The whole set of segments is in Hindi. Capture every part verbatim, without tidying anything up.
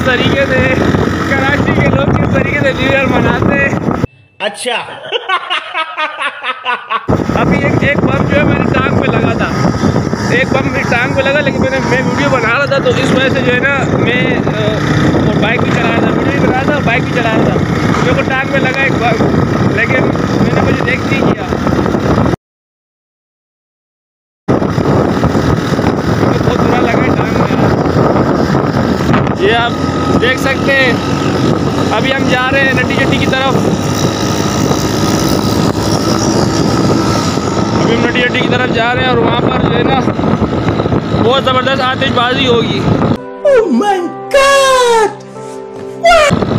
जिस तरीके से कराची के लोग जिस तरीके से न्यू ईयर मनाते हैं, अच्छा अभी एक एक बम जो है मेरी टांग पे लगा था, एक बम मेरी टांग पे लगा, लेकिन मैंने मैं वीडियो बना रहा था तो इस वजह से जो है ना मैं और बाइक भी चला रहा था, वीडियो भी बना रहा था, बाइक भी चला रहा था, मेरे को टांग में लगा एक बम, लेकिन मैंने मुझे देख नहीं किया। ये आप देख सकते हैं, अभी हम जा रहे हैं नटी चट्टी की तरफ। अभी हम नटी चट्टी की तरफ जा रहे हैं और वहाँ पर जो है ना बहुत ज़बरदस्त आतिशबाजी होगी। Oh my God!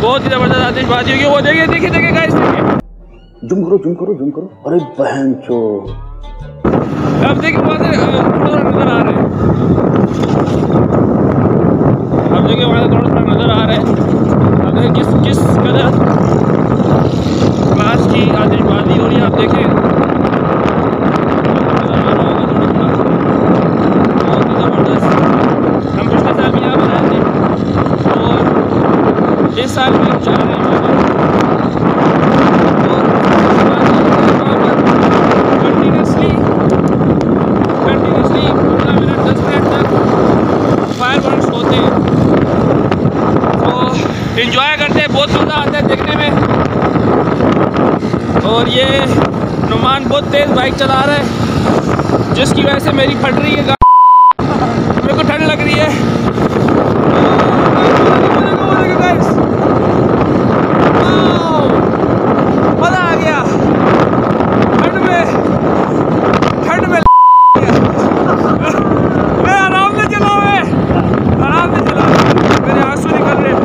बहुत ही ज़बरदस्त आतिशबाजी होगी। वो देखिए देखिए देखिए गाइस, जूम करो जूम करो जूम करो, अरे बहन चो। अब देखिए वहाँ से थोड़ा नज़र आ रहे हैं, अब देखिए वहाँ से थोड़ा थोड़ा नज़र आ रहा है। अब देखिए किस किस कदर क्लास की आतिशबाजी हो रही है। आप देखें बहुत ही ज़बरदस्त। हम पिछले साल भी यहाँ पर आए थे और इस साल भी हम जा रहे हैं। एंजॉय करते हैं, बहुत मज़ा आता है देखने में। और ये नुमान बहुत तेज़ बाइक चला रहा है जिसकी वजह से मेरी फट रही है गाड़ी, मेरे को ठंड लग रही है। मज़ा आ गया ठंड में, ठंड में मैं आराम से चला हुआ है, आराम से चला हुआ, मेरे आंसू निकल रहे हैं।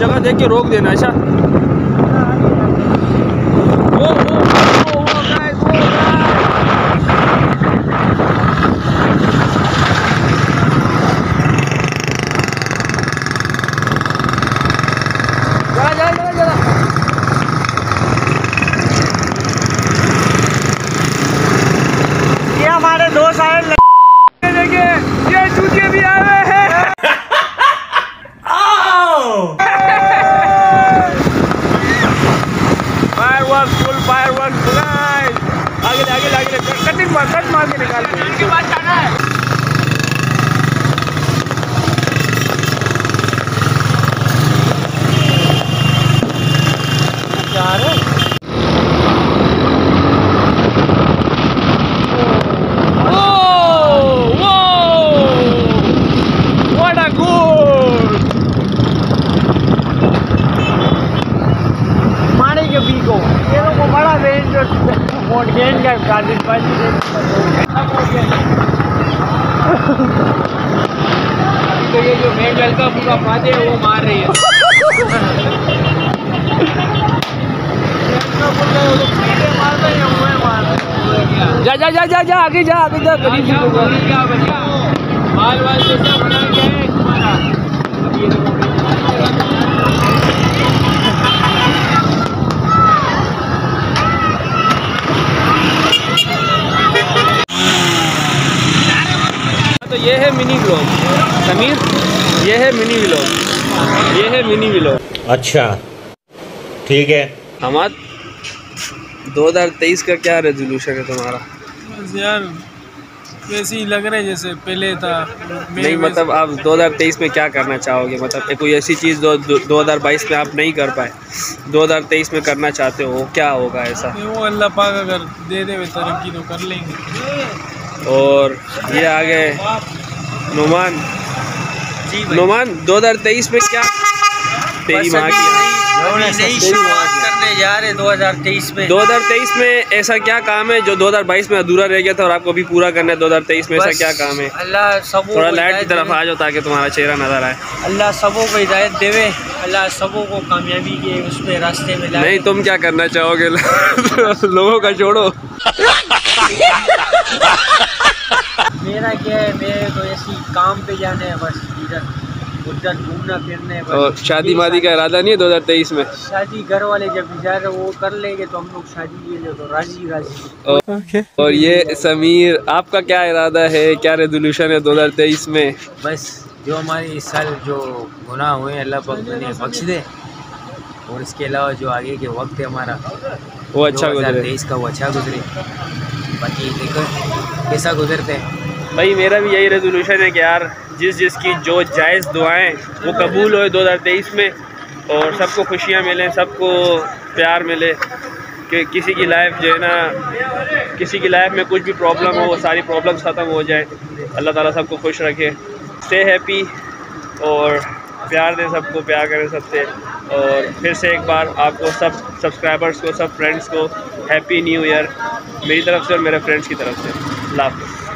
जगह देख के रोक देना। अच्छा वो वो वो वो गाइस, वो गाइस, जा जा जा जा। ये हमारे दोस्त आए, देखिए ये चूतिया भी आए हुए हैं। कट मार के निकाल के बाद जाना है। वो वो व्हाट अ गुड मारेंगे बी को, ये लोग को बड़ा रेंज मोड गेंद का गार्जियन तो ये जो मेन लड़का पूरा फादे है वो मार रही है। जा जा जा जा जा आगे जा, आगे जा गरीब बाल बाल जैसा बना गया है तुम्हारा। ये है मिनी व्लॉग समीर, ये है मिनी व्लॉग, ये है मिनी व्लॉग। अच्छा ठीक है। हमार दो हज़ार तेईस का क्या रेजोल्यूशन है तुम्हारा? बस यार वैसे ही लग रहा है जैसे पहले था। नहीं मतलब आप दो हज़ार तेईस में क्या करना चाहोगे? मतलब कोई ऐसी चीज़ दो दो हज़ार बाईस में आप नहीं कर पाए, दो हज़ार तेईस में करना चाहते हो, क्या होगा ऐसा? वो अल्लाह पाक अगर दे दे तरक्की तो कर लेंगे। और ये आ गए नुमान। नुमान दो हज़ार तेईस में क्या तेरी माँ की करने जा रहे दो हज़ार तेईस में? दो हज़ार तेईस में ऐसा क्या काम है जो दो हज़ार बाईस में अधूरा रह गया था और आपको अभी पूरा करना है? दो हज़ार तेईस में ऐसा क्या काम है? अल्लाह सबों थोड़ा लाइट की तरफ आ जाओ ताकि तुम्हारा चेहरा नजर आए। अल्लाह सबों को हिदायत देवे, अल्लाह सबों को कामयाबी के उस पे रास्ते में लाए। नहीं तुम क्या करना चाहोगे? लोगों का छोड़ो। काम पे जाना है बस, इधर उधर घूमना फिरना है। और शादी वादी का इरादा नहीं है दो हज़ार तेईस में? शादी घर वाले जब विचार वो कर लेंगे तो हम लोग शादी ले लो तो राजी राजी। और ये समीर, आपका क्या इरादा है, क्या रेजोल्यूशन है दो हज़ार तेईस में? बस जो हमारे इस साल जो गुनाह हुए अल्लाह पाक ने बख्श दे, और इसके अलावा जो आगे के वक्त है हमारा वो अच्छा गुजरे, तेईस का वो अच्छा गुजरे, बाकी देखो कैसा गुजरते हैं। भाई मेरा भी यही रेजोल्यूशन है कि यार जिस जिसकी जो जायज़ दुआएं वो कबूल होए दो हज़ार तेईस में, और सबको खुशियां मिलें, सबको प्यार मिले, कि किसी की लाइफ जो है ना, किसी की लाइफ में कुछ भी प्रॉब्लम हो वो सारी प्रॉब्लम्स ख़त्म हो जाए। अल्लाह ताला सबको खुश रखे, स्टे हैप्पी और प्यार दें सबको, प्यार करें सबसे। और फिर से एक बार आपको सब सब्सक्राइबर्स को, सब फ्रेंड्स को हैप्पी न्यू ईयर मेरी तरफ से और मेरे फ्रेंड्स की तरफ से। अल्लाह हाफ़िज़।